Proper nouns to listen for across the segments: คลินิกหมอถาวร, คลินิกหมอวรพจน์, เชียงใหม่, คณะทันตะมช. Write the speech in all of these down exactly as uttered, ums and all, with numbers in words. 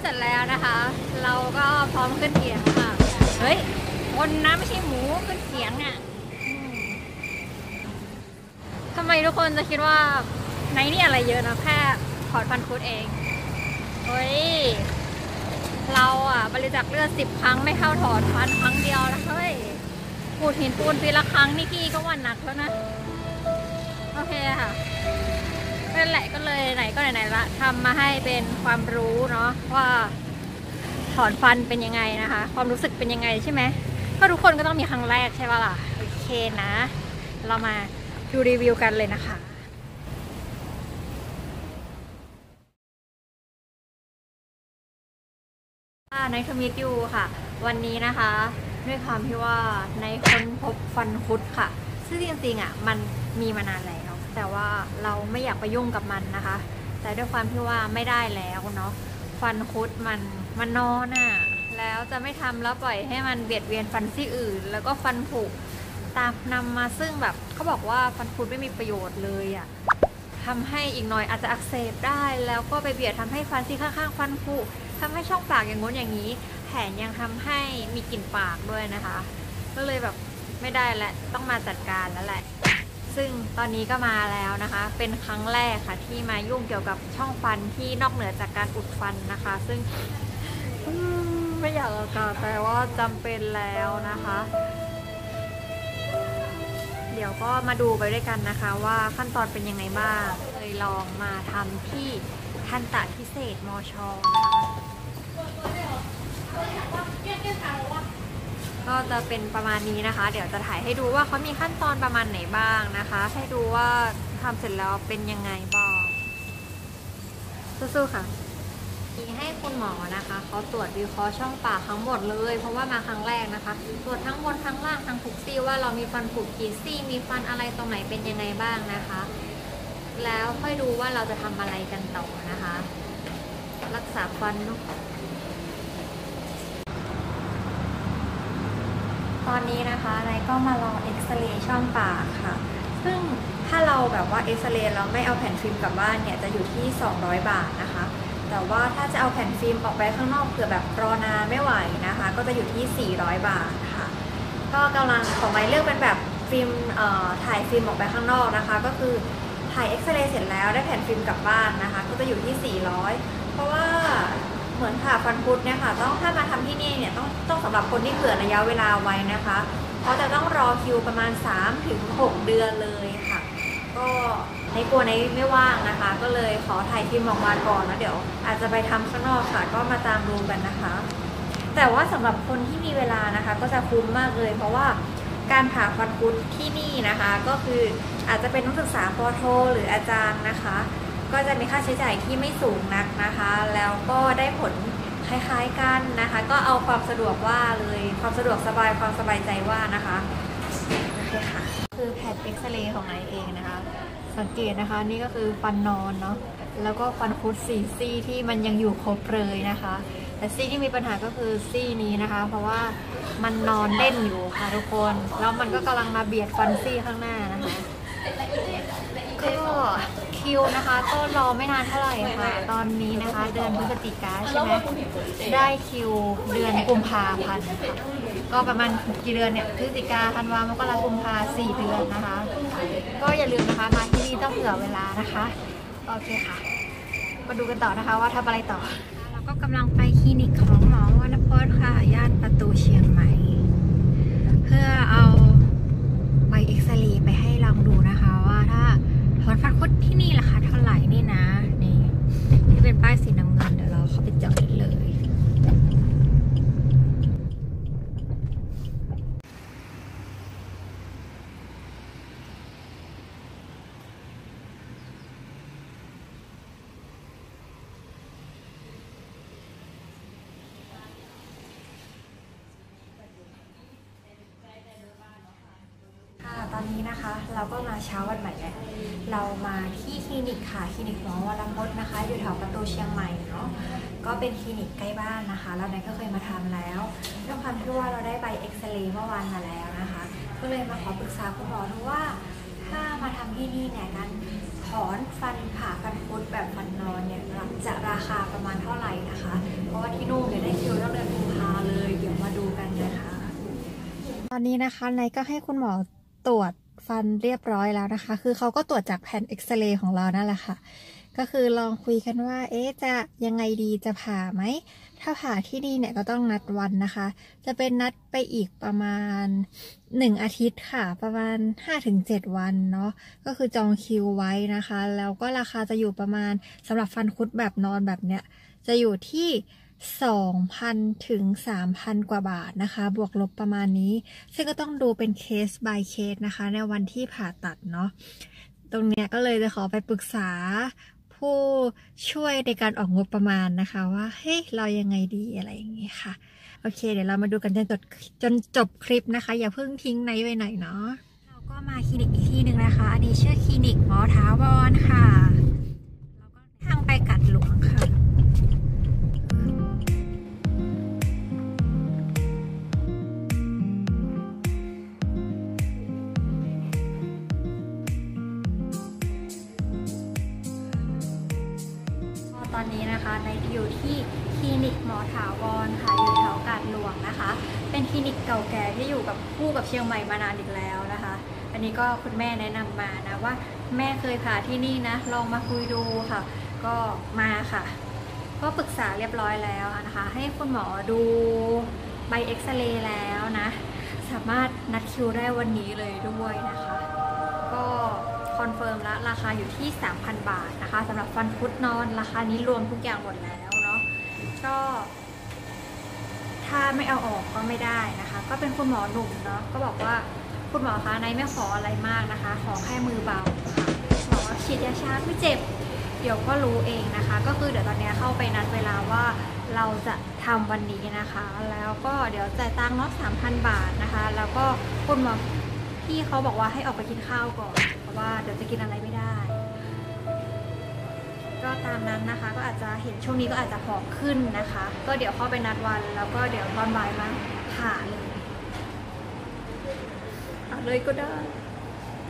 เสร็จแล้วนะคะเราก็พร้อมขึ้นเขียงค่ะเฮ้ยคนนะไม่ใช่หมูขึ้นเขียงน่ะทำไมทุกคนจะคิดว่าในนี่อะไรเยอะนะแค่ขอดฟันคุดเองเฮ้ยเราอ่ะบริจาคเลือดสิบครั้งไม่เข้าถอดฟันครั้งเดียวนะเฮ้ยปูดหินปูนปีละครั้งนี่พี่ก็วันหนักแล้วนะโอเคค่ะนั่นแหละก็เลยไหนก็ไหนๆละทำมาให้เป็นความรู้เนาะว่าถอนฟันเป็นยังไงนะคะความรู้สึกเป็นยังไงใช่ไหมก็ทุกคนก็ต้องมีครั้งแรกใช่ป่ะล่ะโอเคนะเรามาดูรีวิวกันเลยนะคะในทมิตอยู่ค่ะวันนี้นะคะด้วยความที่ว่าในคนพบฟันคุดค่ะซึ่งจริงๆอ่ะมันมีมานานแล้วแต่ว่าเราไม่อยากไปยุ่งกับมันนะคะแต่ด้วยความที่ว่าไม่ได้แล้วเนาะฟันคุดมันมันนอนอ่ะแล้วจะไม่ทำแล้วปล่อยให้มันเบียดเวียนฟันซี่อื่นแล้วก็ฟันผุตามนำมาซึ่งแบบเขาบอกว่าฟันคุดไม่มีประโยชน์เลยอ่ะทำให้อีกหน่อยอาจจะอักเสบได้แล้วก็ไปเบียดทำให้ฟันซี่ข้างๆฟันผุทำให้ช่องปากอย่างง้นอย่างนี้แถมยังทำให้มีกลิ่นปากด้วยนะคะก็เลยแบบไม่ได้แล้วต้องมาจัดการแล้วแหละซึ่งตอนนี้ก็มาแล้วนะคะเป็นครั้งแรกค่ะที่มายุ่งเกี่ยวกับช่องฟันที่นอกเหนือจากการอุดฟันนะคะซึ่งไม่อยากเอาการแต่ว่าจำเป็นแล้วนะคะเดี๋ยวก็มาดูไปด้วยกันนะคะว่าขั้นตอนเป็นยังไงบ้างเคยลองมาทำที่ทันตพิเศษมช.นะคะก็จะเป็นประมาณนี้นะคะเดี๋ยวจะถ่ายให้ดูว่าเขามีขั้นตอนประมาณไหนบ้างนะคะให้ดูว่าทำเสร็จแล้วเป็นยังไงบ้างสู้ๆค่ะมีให้คุณหมอนะคะเขาตรวจวิเคราะห์ช่องปากทั้งหมดเลยเพราะว่ามาครั้งแรกนะคะตรวจทั้งบนทั้งล่างทั้งทุกซี่ว่าเรามีฟันผุกี่ซี่มีฟันอะไรตรงไหนเป็นยังไงบ้างนะคะแล้วค่อยดูว่าเราจะทำอะไรกันต่อนะคะรักษาฟันตอนนี้นะคะนายก็มาลองเอ็กซเรย์ช่องปากค่ะซึ่งถ้าเราแบบว่าเอ็กซเรย์เราไม่เอาแผ่นฟิล์มกลับบ้านเนี่ยจะอยู่ที่สองร้อยบาทนะคะแต่ว่าถ้าจะเอาแผ่นฟิล์มออกไปข้างนอกเผื่อแบบรอนานไม่ไหวนะคะก็จะอยู่ที่สี่ร้อยบาทค่ะก็กำลังของนายเลือกเป็นแบบฟิล์มถ่ายฟิล์มออกไปข้างนอกนะคะก็คือถ่ายเอ็กซเรย์เสร็จแล้วได้แผ่นฟิล์มกลับบ้านนะคะก็จะอยู่ที่สี่ร้อยเพราะว่าเหมือนค่ะฟันคุดเนี่ยค่ะต้องถ้ามาทำที่นี่เนี่ยต้องต้องสำหรับคนที่เผื่อระยะเวลาไว้นะคะเพราะจะต้องรอคิวประมาณ สามถึงหก เดือนเลยค่ะก็ในกลัวในไม่ว่างนะคะก็เลยขอถ่ายคลิปออกมาก่อนแล้วเดี๋ยวอาจจะไปทำข้างนอกค่ะก็มาตามดูกันนะคะแต่ว่าสำหรับคนที่มีเวลานะคะก็จะคุ้มมากเลยเพราะว่าการผ่าฟันคุดที่นี่นะคะก็คืออาจจะเป็นนักศึกษาปโทหรืออาจารย์นะคะก็จะมีค่าใช้จ่ายที่ไม่สูงนักนะคะแล้วก็ได้ผลคล้ายๆกันนะคะก็เอาความสะดวกว่าเลยความสะดวกสบายความสบายใจว่านะคะโอเคค่ะคือแผ่นเอ็กซเรย์ของนายเองนะคะสังเกตนะคะนี่ก็คือฟันนอนเนาะแล้วก็ฟันคุดสี่ซี่ที่มันยังอยู่ครบเลยนะคะแต่ซี่ที่มีปัญหาก็คือซี่นี้นะคะเพราะว่ามันนอนเล่นอยู่ค่ะทุกคนแล้วมันก็กำลังมาเบียดฟันซี่ข้างหน้านะคะก็คิวนะคะก็รอไม่นานเท่าไหร่ค่ะตอนนี้นะคะเดือนพฤศจิกายนใช่ไหมได้คิวเดือนกุมภาพันธ์ก็ประมาณกี่เดือนเนี่ยพฤศจิกาธันวามกรากุมภาสี่เดือนนะคะก็อย่าลืมนะคะมาที่นี่ต้องเผื่อเวลานะคะโอเคค่ะมาดูกันต่อนะคะว่าทำอะไรต่อเราก็กำลังไปคลินิกของหมอวรรณพจน์ค่ะย่านประตูเชียงใหม่เพื่อเอาใบเอ็กซเรย์ไปให้ลองดูนะคะว่าถ้าถอนฟันคุดที่นี่ราคาเท่าไหร่นี่นะนี่ที่เป็นป้ายสีน้ำเงินเดี๋ยวเราเข้าไปเจาะเลยตอนนี้นะคะเราก็มาเช้าวันใหม่แล้วเรามาที่คลินิกค่ะคลินิกหมอวรรณพจน์นะคะอยู่แถวประตูเชียงใหม่เนาะก็เป็นคลินิกใกล้บ้านนะคะเราเนี่ยก็เคยมาทำแล้วด้วยความที่ว่าเราได้ใบเอ็กซเรย์เมื่อวานมาแล้วนะคะก็เลยมาขอปรึกษาคุณหมอดูว่าถ้ามาทำที่นี่เนี่ยการถอนฟันผ่าฟันคุดแบบฟันนอนเนี่ยจะราคาประมาณเท่าไหร่นะคะเพราะ อนนี้นะคะไนก็ให้คุณหมอตรวจฟันเรียบร้อยแล้วนะคะคือเขาก็ตรวจจากแผ่นเอ็กซเรย์ของเรานั่นแหละค่ะก็คือลองคุยกันว่าเอ๊ะจะยังไงดีจะผ่าไหมถ้าผ่าที่นี่เนี่ยก็ต้องนัดวันนะคะจะเป็นนัดไปอีกประมาณหนึ่งอาทิตย์ค่ะประมาณ ห้าถึงเจ็ด วันเนาะก็คือจองคิวไว้นะคะแล้วก็ราคาจะอยู่ประมาณสำหรับฟันคุดแบบนอนแบบเนี้ยจะอยู่ที่ สองพันถึงสามพัน กว่าบาทนะคะบวกลบประมาณนี้ซึ่งก็ต้องดูเป็นเคส by เคสนะคะในวันที่ผ่าตัดเนาะตรงเนี้ยก็เลยจะขอไปปรึกษาผู้ช่วยในการออกงบประมาณนะคะว่าเฮ้ยเรายังไงดีอะไรอย่างงี้ค่ะโอเคเดี๋ยวเรามาดูกันจนจบจนจบคลิปนะคะอย่าเพิ่งทิ้งไนไว้ไหนเนาะเราก็มาคลินิกอีกที่หนึ่งนะคะอันนี้ชื่อคลินิกหมอถาวรค่ะแล้วก็ทางไปกัดหลวงค่ะตอนนี้นะคะในอยู่ที่คลินิกหมอถาวรค่ะอยู่แถวกาดหลวงนะคะเป็นคลินิกเก่าแก่ที่อยู่กับคู่กับเชียงใหม่มานานอีกแล้วนะคะอันนี้ก็คุณแม่แนะนำมานะว่าแม่เคยผ่าที่นี่นะลองมาคุยดูค่ะก็มาค่ะก็ปรึกษาเรียบร้อยแล้วนะคะให้คุณหมอดูใบเอ็กซเรย์แล้วนะสามารถนัดคิวได้วันนี้เลยด้วยนะคะก็คอนเฟิร์มแล้วราคาอยู่ที่ สามพัน บาทนะคะสำหรับฟันคุดนอนราคานี้รวมทุกอย่างหมดแล้วเนาะก็ถ้าไม่เอาออกก็ไม่ได้นะคะก็เป็นคุณหมอหนุ่มเนาะก็บอกว่าคุณหมอคะไนไม่ขออะไรมากนะคะขอแค่มือเบาค่ะหมอฉีดยาชาไม่เจ็บเดี๋ยวก็รู้เองนะคะก็คือเดี๋ยวตอนนี้เข้าไปนัดเวลาว่าเราจะทำวันนี้นะคะแล้วก็เดี๋ยวจ่ายตังค์เนาะ สามพัน บาทนะคะแล้วก็คุณหมอที่เขาบอกว่าให้ออกไปกินข้าวก่อนว่าเดี๋ยวจะกินอะไรไม่ได้ก็ตามนั้นนะคะก็อาจจะเห็นช่วงนี้ก็อาจจะผอมขึ้นนะคะก็เดี๋ยวเข้าไปนัดวันแล้วก็เดี๋ยวตอนบ่ายมาผ่าเลยผ่าเลยก็ได้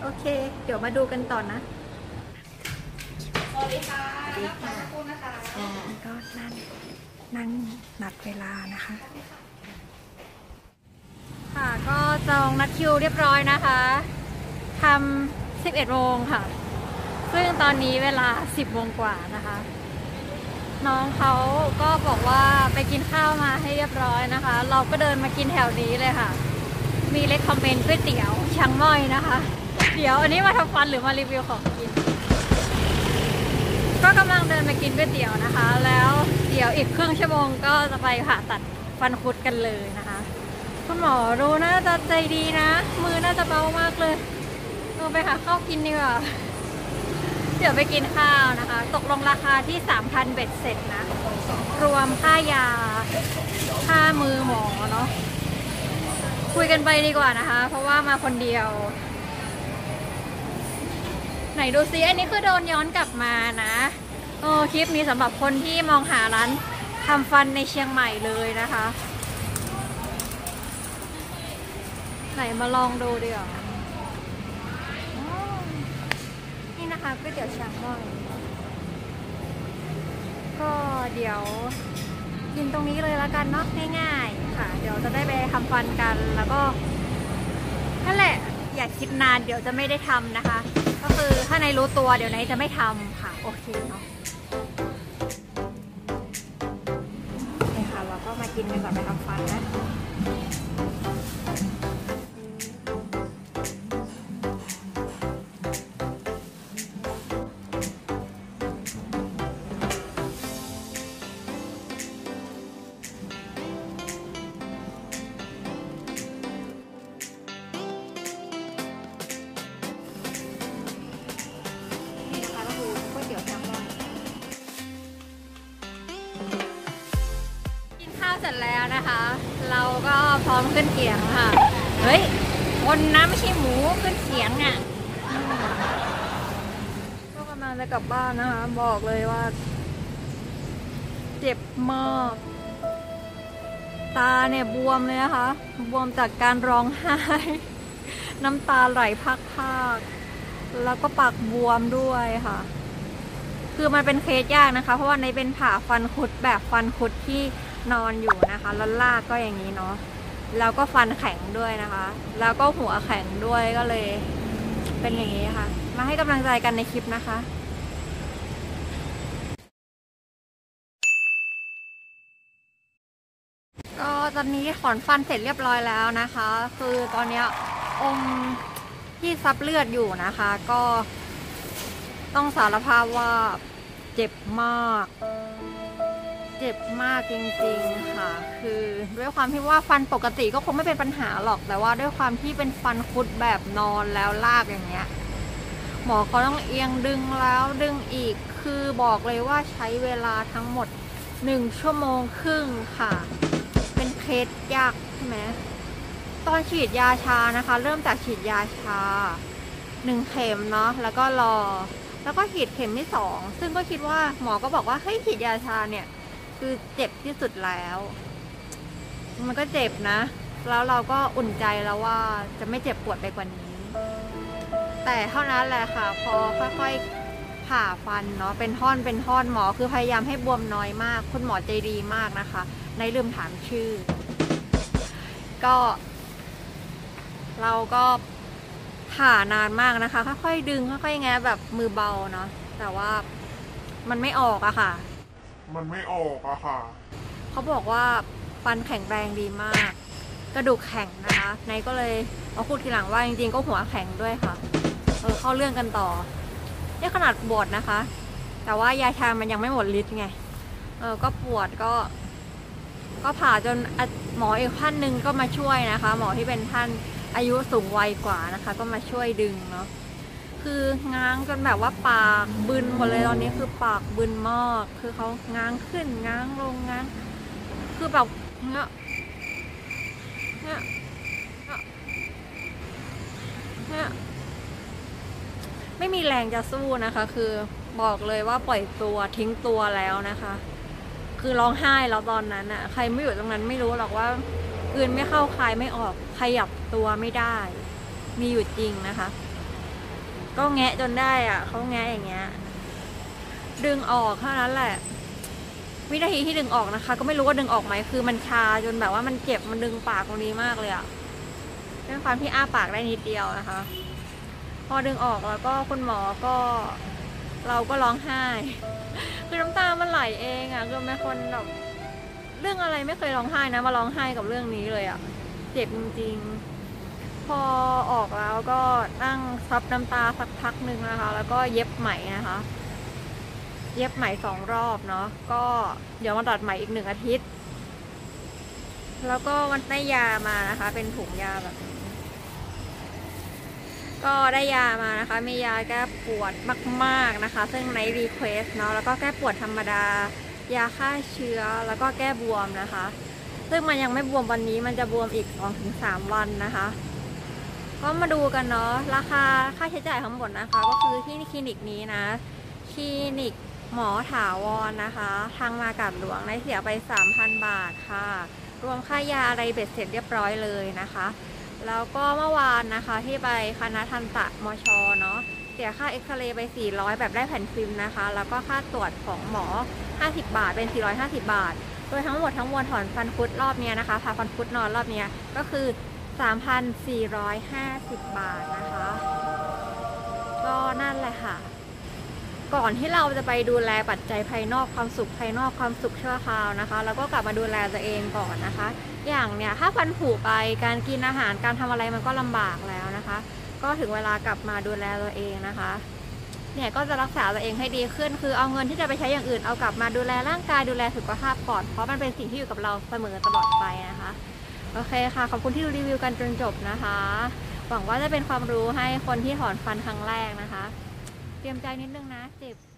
โอเคเดี๋ยวมาดูกันต่อนะสวัสดีค่ะนักข่าวคุณนะคะก็นั่นนั่งนัดเวลานะคะค่ะก็จองนัดคิวเรียบร้อยนะคะทำสิบเอ็ดโมงค่ะซึ่งตอนนี้เวลาสิบโมงกว่านะคะน้องเขาก็บอกว่าไปกินข้าวมาให้เรียบร้อยนะคะเราก็เดินมากินแถวนี้เลยค่ะมีเล็กคอมเมนต์ก๋วยเตี๋ยวช้างม้อยนะคะเดี๋ยวอันนี้มาทำฟันหรือมารีวิวของกินก็กำลังเดินมากินก๋วยเตี๋ยวนะคะแล้วเดี๋ยวอีกครึ่งชั่วโมงก็จะไปผ่าตัดฟันคุดกันเลยนะคะคุณหมอรู้น่าจะใจดีนะมือน่าจะเบามากเลยเราไปหาข้าวกินดีกว่าเดี๋ยวไปกินข้าวนะคะตกลงราคาที่ สามพัน เบ็ดเสร็จนะรวมค่ายาค่ามือหมอเนาะคุยกันไปดีกว่านะคะเพราะว่ามาคนเดียวไหนดูซิอันนี้คือโดนย้อนกลับมานะโอ้คลิปนี้สำหรับคนที่มองหาร้านทำฟันในเชียงใหม่เลยนะคะไหนมาลองดูดีกว่านะคะก๋วยเตี๋ยวช้างม้อยก็เดี๋ยวกินตรงนี้เลยละกันเนาะง่ายๆค่ะเดี๋ยวจะได้ไปทำฟันกันแล้วก็นั่นแหละอย่าคิดนานเดี๋ยวจะไม่ได้ทำนะคะก็คือถ้าในรู้ตัวเดี๋ยวในจะไม่ทำค่ะโอเคเนาะนี่ค่ะเราก็มากินกันก่อนไปทำฟันนะเสร็จแล้วนะคะเราก็พร้อมขึ้นเขียงค่ะเฮ้ยคนนะไม่ใช่หมูขึ้นเขียงอ่ะก็กำลังจะกลับบ้านนะคะบอกเลยว่าเจ็บมากตาเนี่ยบวมเลยนะคะบวมจากการร้องไห้น้ำตาไหลพากๆแล้วก็ปากบวมด้วยค่ะคือมันเป็นเคสยากนะคะเพราะว่าในเป็นผ่าฟันคุดแบบฟันคุดที่นอนอยู่นะคะแล้วลากก็อย่างนี้เนาะ แล้วก็ฟันแข็งด้วยนะคะแล้วก็หัวแข็งด้วยก็เลยเป็นอย่างนี้ค่ะมาให้กำลังใจกันในคลิปนะคะก็ตอนนี้ถอนฟันเสร็จเรียบร้อยแล้วนะคะคือตอนนี้อมที่ซับเลือดอยู่นะคะก็ต้องสารภาพว่าเจ็บมากเจ็บมากจริงๆค่ะคือด้วยความที่ว่าฟันปกติก็คงไม่เป็นปัญหาหรอกแต่ว่าด้วยความที่เป็นฟันคุดแบบนอนแล้วลากอย่างเงี้ยหมอเขาต้องเอียงดึงแล้วดึงอีกคือบอกเลยว่าใช้เวลาทั้งหมดหนึ่งชั่วโมงครึ่งค่ะเป็นเคสยากใช่ไหมตอนฉีดยาชานะคะเริ่มจากฉีดยาชาหนึ่งเข็มเนาะแล้วก็รอแล้วก็ฉีดเข็มที่สองซึ่งก็คิดว่าหมอก็บอกว่าเฮ้ยฉีดยาชาเนี่ยคือเจ็บที่สุดแล้วมันก็เจ็บนะแล้วเราก็อุ่นใจแล้วว่าจะไม่เจ็บปวดไปกว่านี้แต่เท่านั้นแหละค่ะพอค่อยๆผ่าฟันเนาะเป็นท่อนเป็นท่อนหมอคือพยายามให้บวมน้อยมากคุณหมอใจดีมากนะคะในลืมถามชื่อก็เราก็ผ่านานมากนะคะค่อยๆดึงค่อยๆแงะแบบมือเบาเนาะแต่ว่ามันไม่ออกอะค่ะมันไม่ออกอะค่ะเขาบอกว่าฟันแข็งแรงดีมากกระดูกแข็งนะคะนายก็เลยเอาพูดทีหลังว่าจริงๆก็หัวแข็งด้วยค่ะเออเข้าเรื่องกันต่อนี่ขนาดปวดนะคะแต่ว่ายาชามันยังไม่หมดฤทธิ์ไงเออก็ปวดก็ก็ผ่าจนหมออีกท่านหนึ่งก็มาช่วยนะคะหมอที่เป็นท่านอายุสูงวัยกว่านะคะก็มาช่วยดึงเนาะคือง้างจนแบบว่าปากบึนหมดเลยตอนนี้คือปากบึนมากคือเขาง้างขึ้นง้างลงง้างคือแบบเนี้ยเนี้ยเนี้ยไม่มีแรงจะสู้นะคะคือบอกเลยว่าปล่อยตัวทิ้งตัวแล้วนะคะคือร้องไห้แล้วตอนนั้นอะใครไม่อยู่ตรงนั้นไม่รู้หรอกว่าคืนไม่เข้าคายไม่ออกขยับตัวไม่ได้มีอยู่จริงนะคะก็แงะจนได้อ่ะเขาแงะอย่างเงี้ยดึงออกเท่านั้นแหละวินาทีที่ดึงออกนะคะก็ไม่รู้ว่าดึงออกไหมคือมันชาจนแบบว่ามันเจ็บมันดึงปากตรงนี้มากเลยอ่ะเรื่องความที่อ้าปากได้นิดเดียวนะคะพอดึงออกแล้วก็คุณหมอก็เราก็ร้องไห้คือน้ำตามันไหลเองอ่ะคือเป็นคนแบบเรื่องอะไรไม่เคยร้องไห้นะมาร้องไห้กับเรื่องนี้เลยอ่ะเจ็บจริงพอออกแล้วก็นั่งซับน้ำตาสักพักหนึ่งนะคะแล้วก็เย็บไหมนะคะเย็บไหมสองรอบเนาะก็เดี๋ยวมาตัดไหมอีกหนึ่งอาทิตย์แล้วก็วันได้ยามานะคะเป็นถุงยาแบบนี้ก็ได้ยามานะคะมียาแก้ปวดมากๆนะคะซึ่งในรีเควสเนาะแล้วก็แก้ปวดธรรมดายาฆ่าเชื้อแล้วก็แก้บวมนะคะซึ่งมันยังไม่บวมวันนี้มันจะบวมอีก สองถึงสาม วันนะคะก็มาดูกันเนาะราคาค่าใช้จ่ายทั้งหมดนะคะก็คือที่คลินิกนี้นะคลินิกหมอถาวร นะคะทางมากาบหลวงได้เสียไป สามพัน บาทค่ะรวมค่ายาอะไรเบ็ดเสร็จเรียบร้อยเลยนะคะแล้วก็เมื่อวานนะคะที่ไปคณะทันตมช.เนาะเสียค่าเอ็กซเรย์ไปสี่ร้อยแบบได้แผ่นฟิล์มนะคะแล้วก็ค่าตรวจของหมอห้าสิบบาทเป็นสี่ร้อยห้าสิบบาทโดยทั้งหมดทั้งมวลถอนฟันคุดรอบนี้นะคะผ่าฟันคุดนอนรอบนี้ก็คือสามพันสี่ร้อยห้าสิบบ บาทนะคะก็นั่นแหละค่ะก่อนที่เราจะไปดูแลปัจจัยภายนอกความสุขภายนอกความสุขชั่วคราวนะคะแล้วก็กลับมาดูแลตัวเองก่อนนะคะอย่างเนี้ยถ้าฟันผุไปการกินอาหารการทำอะไรมันก็ลำบากแล้วนะคะก็ถึงเวลากลับมาดูแลตัวเองนะคะเนี่ยก็จะรักษาตัวเองให้ดีขึ้นคือเอาเงินที่จะไปใช้อย่างอื่นเอากลับมาดูแลร่างกายดูแลสุขภาพก่อนเพราะมันเป็นสิ่งที่อยู่กับเราเสมอตลอดไปนะคะโอเคค่ะขอบคุณที่ดูรีวิวกันจนจบนะคะหวังว่าจะเป็นความรู้ให้คนที่ถอนฟันครั้งแรกนะคะเตรียมใจนิดนึงนะเจ็บ